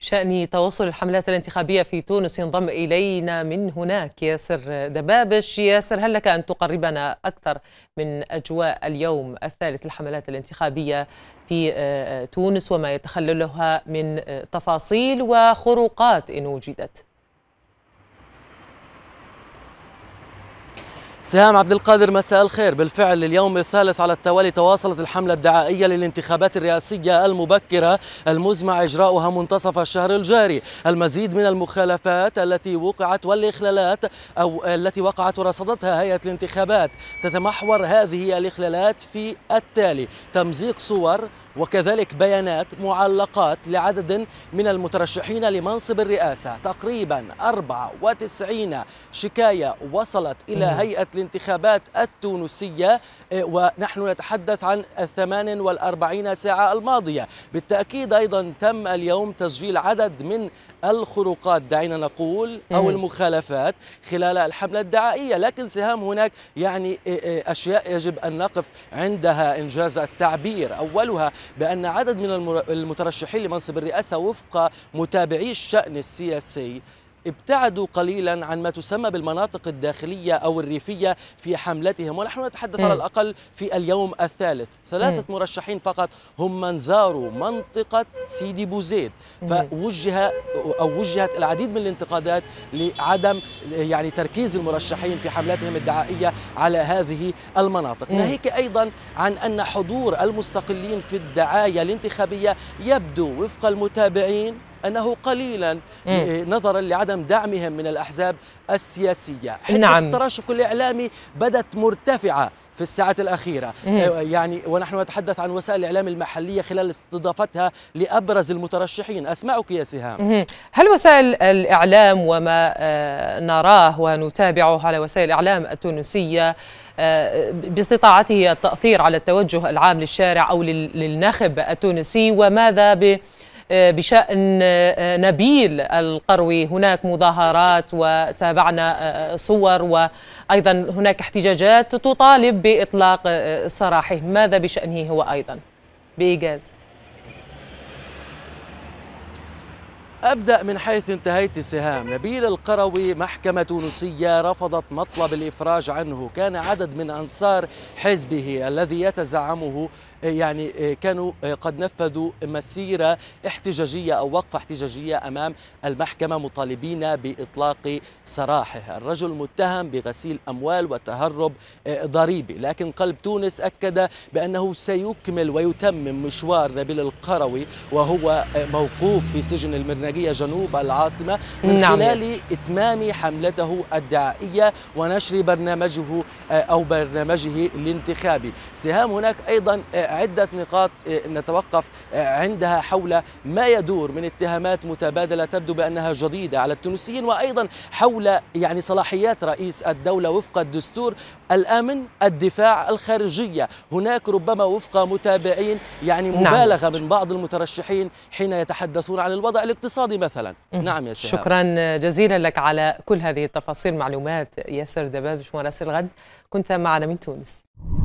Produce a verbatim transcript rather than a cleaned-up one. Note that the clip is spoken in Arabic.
شأن تواصل الحملات الانتخابية في تونس ينضم إلينا من هناك ياسر دبابش. ياسر، هل لك أن تقربنا أكثر من أجواء اليوم الثالث للحملات الانتخابية في تونس وما يتخللها من تفاصيل وخروقات إن وجدت؟ سهام عبد القادر، مساء الخير. بالفعل اليوم الثالث على التوالي تواصلت الحملة الدعائية للانتخابات الرئاسية المبكرة المزمع إجراؤها منتصف الشهر الجاري. المزيد من المخالفات التي وقعت والإخلالات أو التي وقعت ورصدتها هيئة الانتخابات تتمحور هذه الإخلالات في التالي: تمزيق صور وكذلك بيانات معلقات لعدد من المترشحين لمنصب الرئاسة. تقريبا أربعة وتسعين شكاية وصلت إلى هيئة الانتخابات التونسية، ونحن نتحدث عن الثمان والأربعين ساعة الماضية. بالتأكيد أيضا تم اليوم تسجيل عدد من الخروقات، دعينا نقول، أو المخالفات خلال الحملة الدعائية. لكن سهام، هناك يعني أشياء يجب أن نقف عندها إنجاز التعبير. أولها بأن عدد من المترشحين لمنصب الرئاسة وفق متابعي الشأن السياسي ابتعدوا قليلا عن ما تسمى بالمناطق الداخلية أو الريفية في حملتهم، ونحن نتحدث م. على الأقل في اليوم الثالث ثلاثة م. مرشحين فقط هم من زاروا منطقة سيدي بوزيد، فوجه أو وجهت العديد من الانتقادات لعدم يعني تركيز المرشحين في حملاتهم الدعائية على هذه المناطق. ناهيك أيضا عن أن حضور المستقلين في الدعاية الانتخابية يبدو وفق المتابعين أنه قليلا نظرا لعدم دعمهم من الأحزاب السياسية. حتى نعم. التراشق الإعلامي بدت مرتفعة في الساعات الأخيرة، يعني ونحن نتحدث عن وسائل الإعلام المحلية خلال استضافتها لأبرز المترشحين. أسمعك يا سهام. هل وسائل الإعلام وما نراه ونتابعه على وسائل الإعلام التونسية باستطاعته التأثير على التوجه العام للشارع أو للناخب التونسي؟ وماذا ب بشأن نبيل القروي؟ هناك مظاهرات وتابعنا صور، وأيضا هناك احتجاجات تطالب بإطلاق سراحه. ماذا بشأنه هو أيضا بإيجاز؟ أبدأ من حيث انتهيت سهام. نبيل القروي، محكمة تونسية رفضت مطلب الإفراج عنه. كان عدد من أنصار حزبه الذي يتزعمه يعني كانوا قد نفذوا مسيرة احتجاجية أو وقفة احتجاجية أمام المحكمة مطالبين بإطلاق سراحه. الرجل متهم بغسيل أموال وتهرب ضريبي، لكن قلب تونس أكد بأنه سيكمل ويتمم مشوار نبيل القروي وهو موقوف في سجن المرناجيه جنوب العاصمة من خلال إتمام حملته الدعائية ونشر برنامجه أو برنامجه الانتخابي. سهام، هناك أيضا عدة نقاط نتوقف عندها حول ما يدور من اتهامات متبادلة تبدو بأنها جديدة على التونسيين، وأيضا حول يعني صلاحيات رئيس الدولة وفق الدستور، الأمن، الدفاع، الخارجية. هناك ربما وفق متابعين يعني مبالغة نعم. من بعض المترشحين حين يتحدثون عن الوضع الاقتصادي مثلا. نعم يا سهام، شكرا جزيلا لك على كل هذه التفاصيل. معلومات ياسر دبابش، مراسل غد، كنت معنا من تونس.